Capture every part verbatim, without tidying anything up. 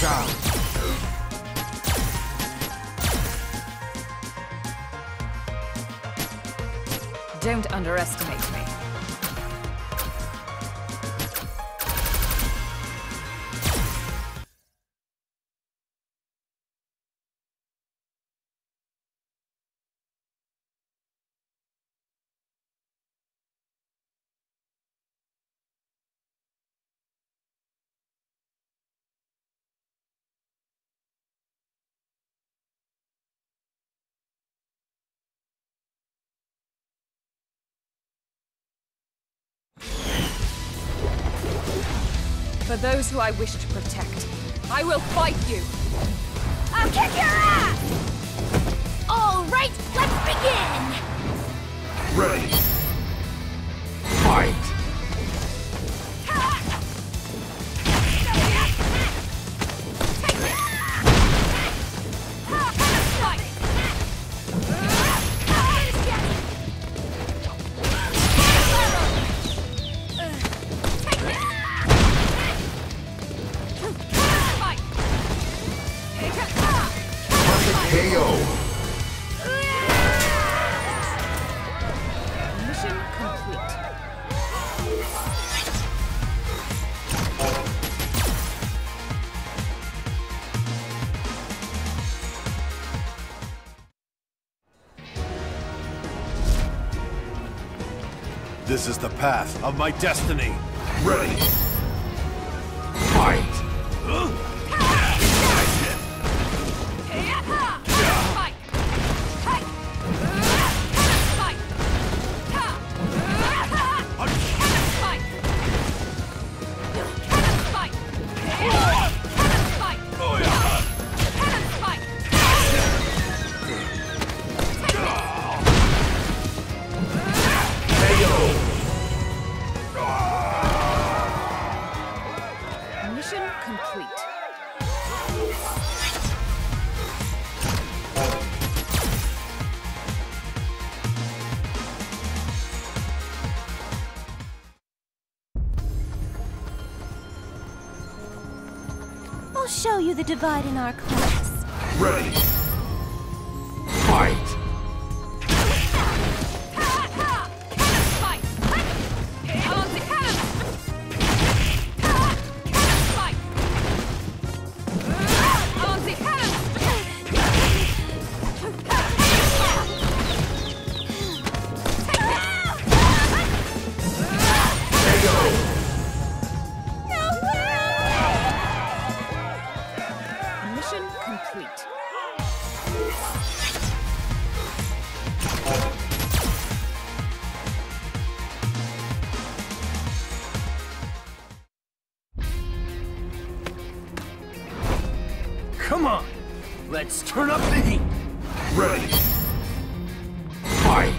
shot. Don't underestimate me. For those who I wish to protect, I will fight you! I'll kick your ass! All right, let's begin! Ready! Fight! This is the path of my destiny. Ready. Fight. Huh? Show you the divide in our class. Ready. Fight. Come on, let's turn up the heat. Ready. Fight.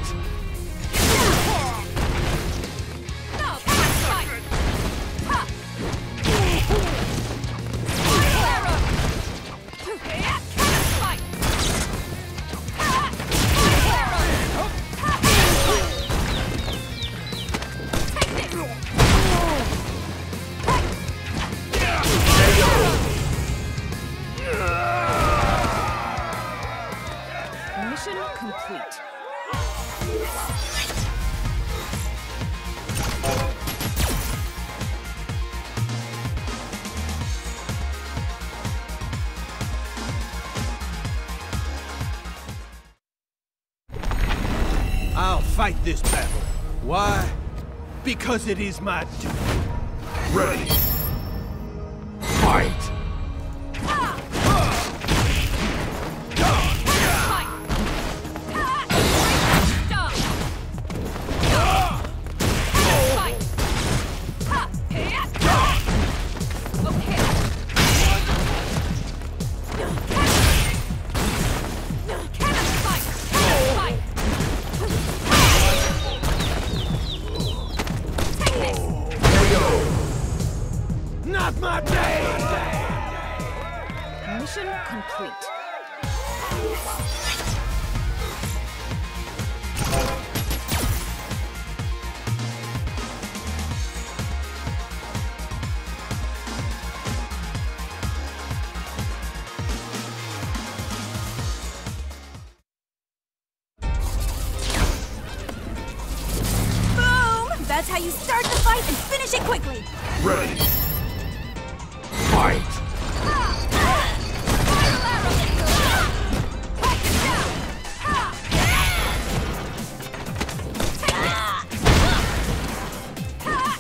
I'll fight this battle. Why? Because it is my duty. Ready. Fight. That's how you start the fight and finish it quickly! Ready! Fight! Complete.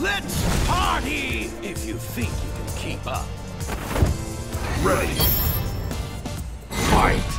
Let's party! If you think you can keep up. Ready? Fight!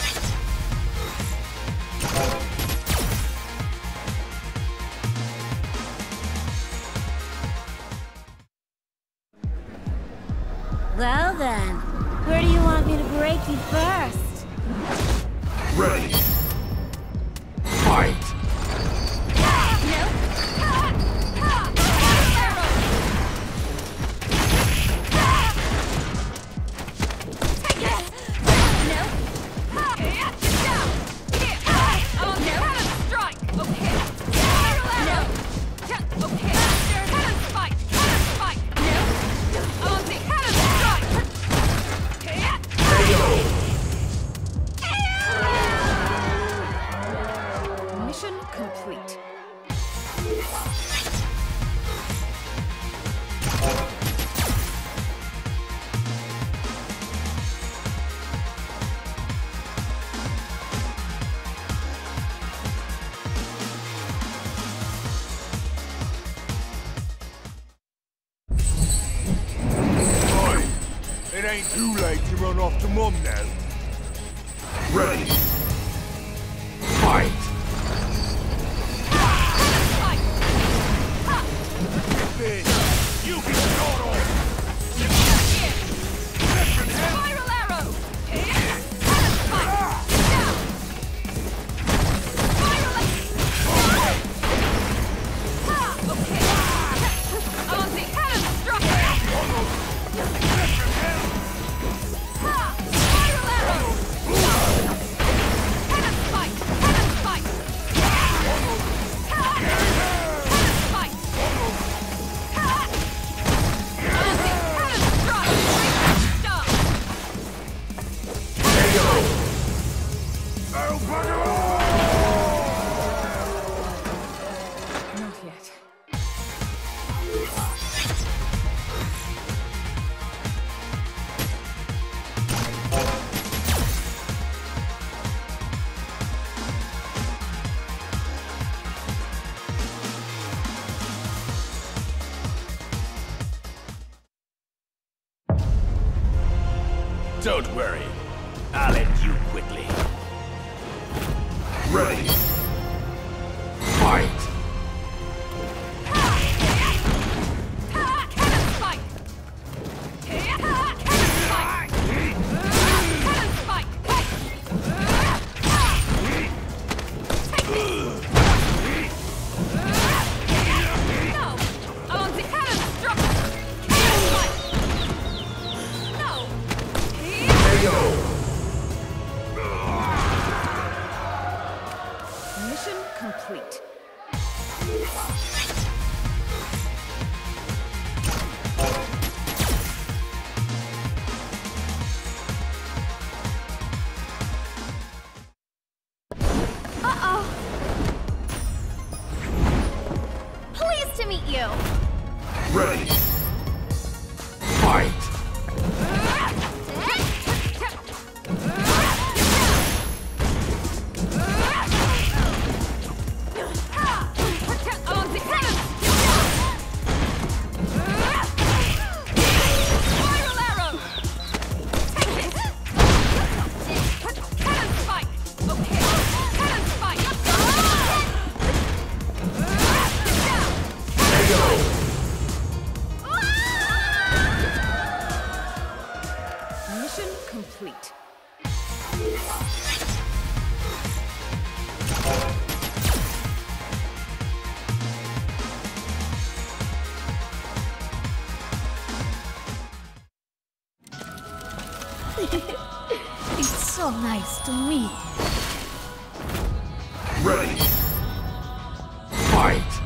Well then, where do you want me to break you first? Ready! Fight! It ain't too late to run off to Mum now. Ready? Fight! Don't worry, I'll end you quickly. Ready. Fight! Complete. Uh-oh. Pleased to meet you. Ready. Fight. Complete. It's so nice to meet. Ready. Fight.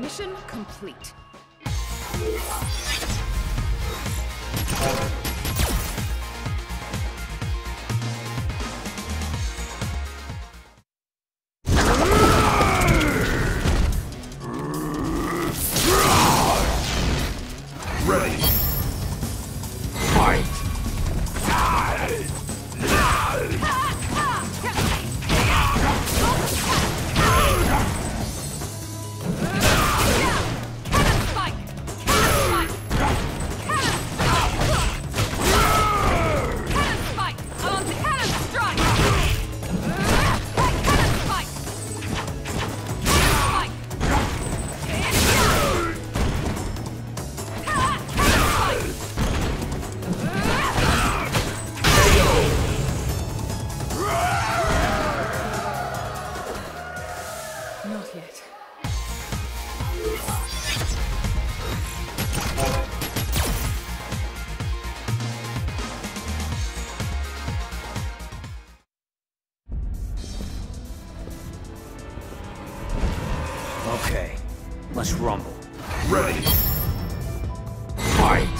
Mission complete. Ready. Okay, let's rumble. Ready. Fight.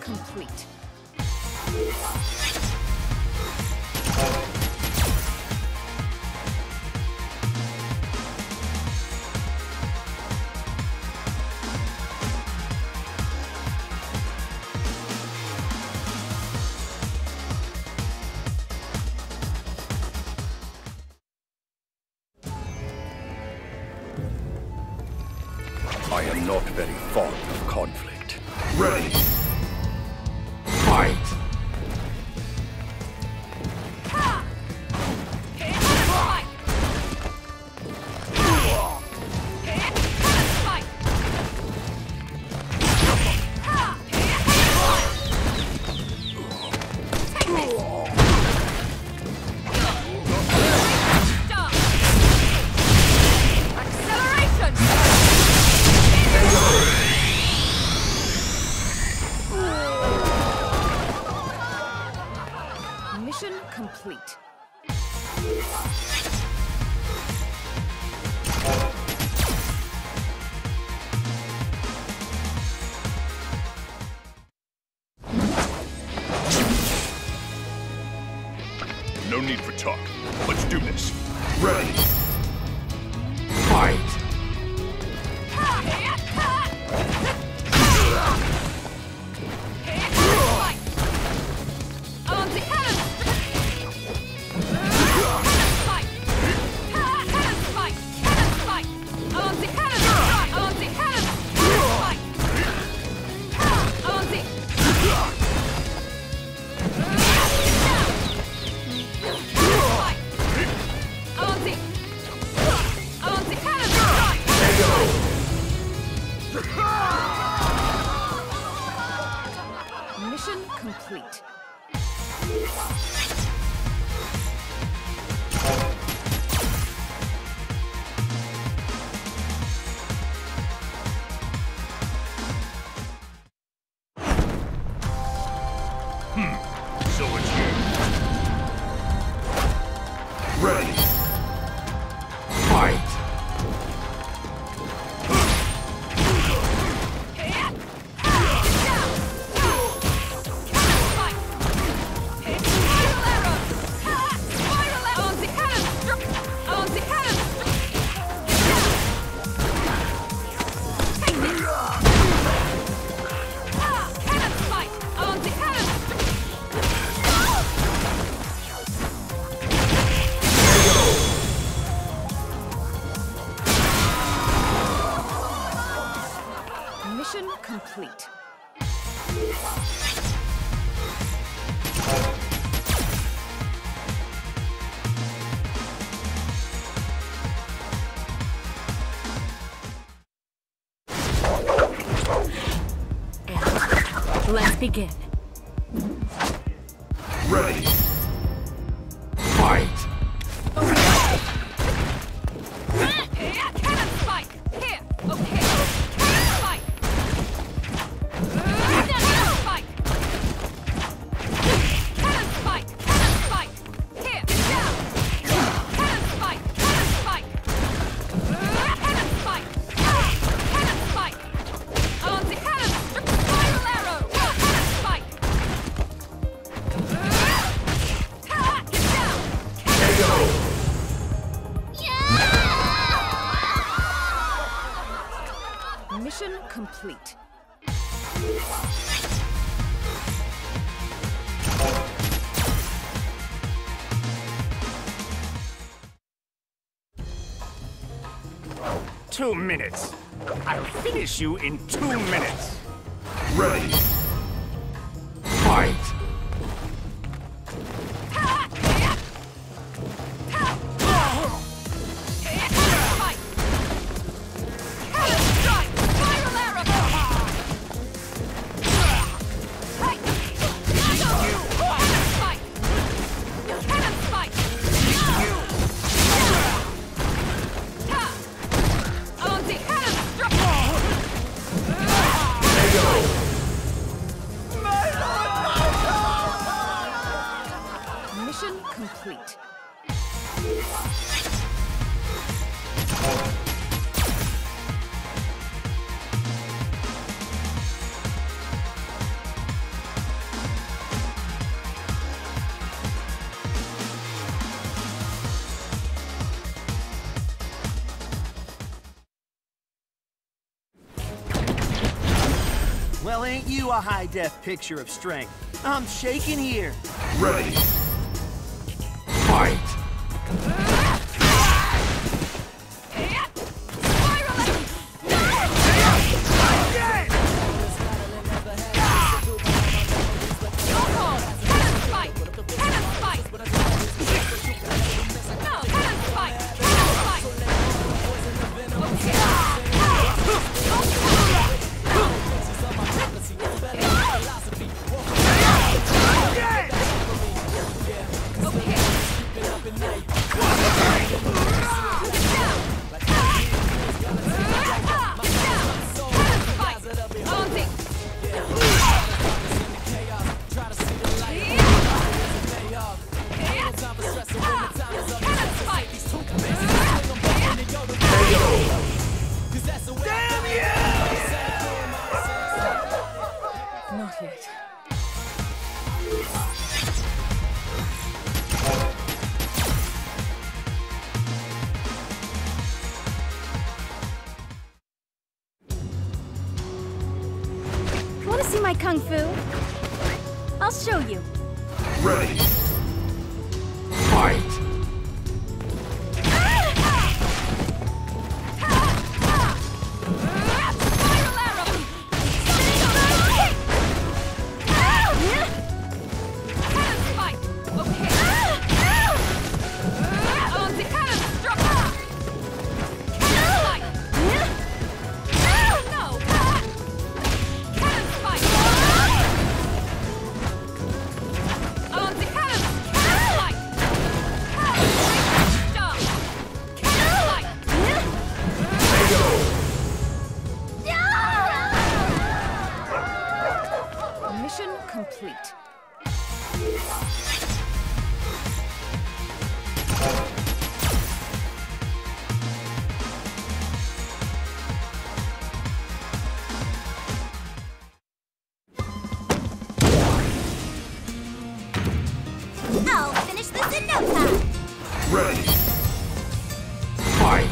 Complete. I am not very fond of conflict. Ready. Fight! No need for talk. Let's do this. Ready? Fight! Mission complete. Hmm. So it's you. Ready. Fight. Mission complete. And let's begin. Ready. Fight. Mission complete. Two minutes. I'll finish you in two minutes. Ready. Fight. Complete. Well, ain't you a high-def picture of strength? I'm shaking here. Ready. Fight! What? my kung fu. I'll show you. Ready. Fight! Complete. I'll finish this in no time. Ready. Fight.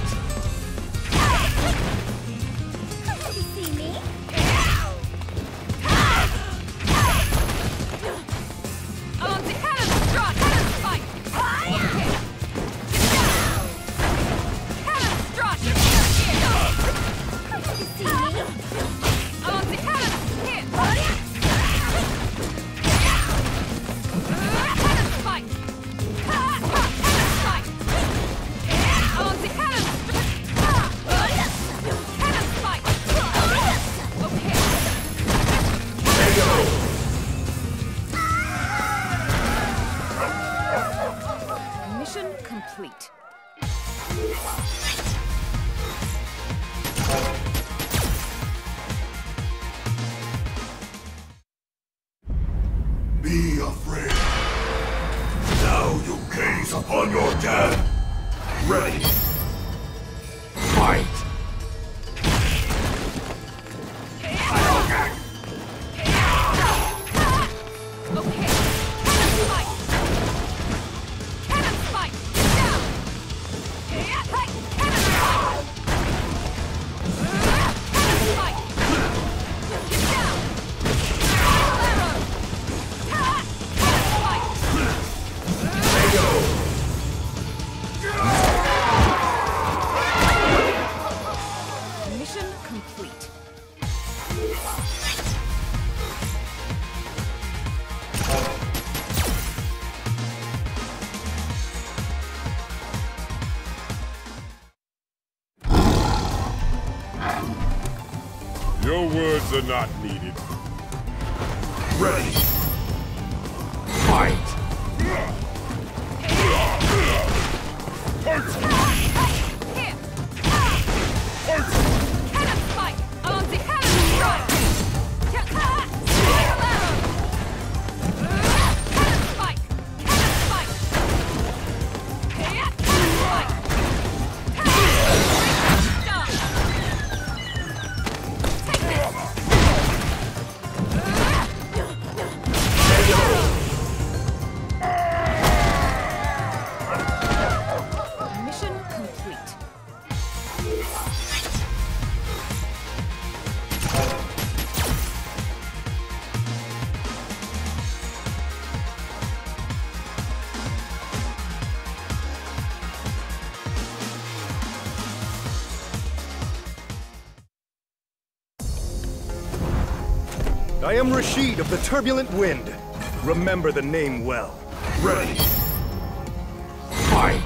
Mission complete. Be afraid. Now you gaze upon your death. Ready. Fight. Your words are not needed. Ready. Fight. I am Rashid of the Turbulent Wind. Remember the name well. Ready. Fight!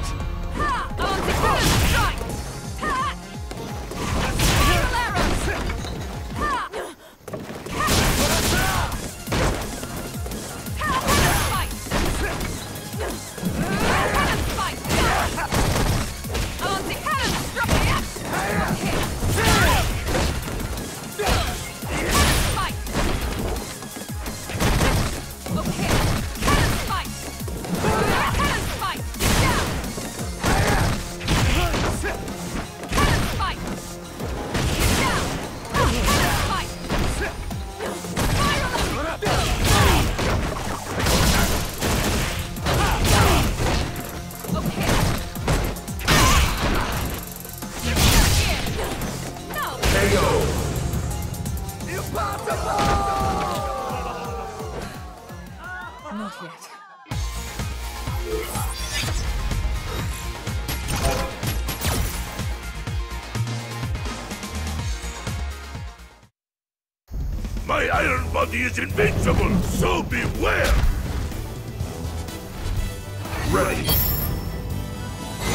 Iron Body is invincible, so beware! Ready!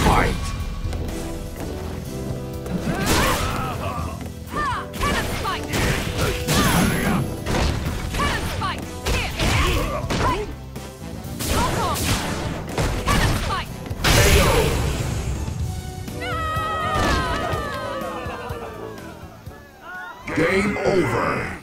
Fight! Game over.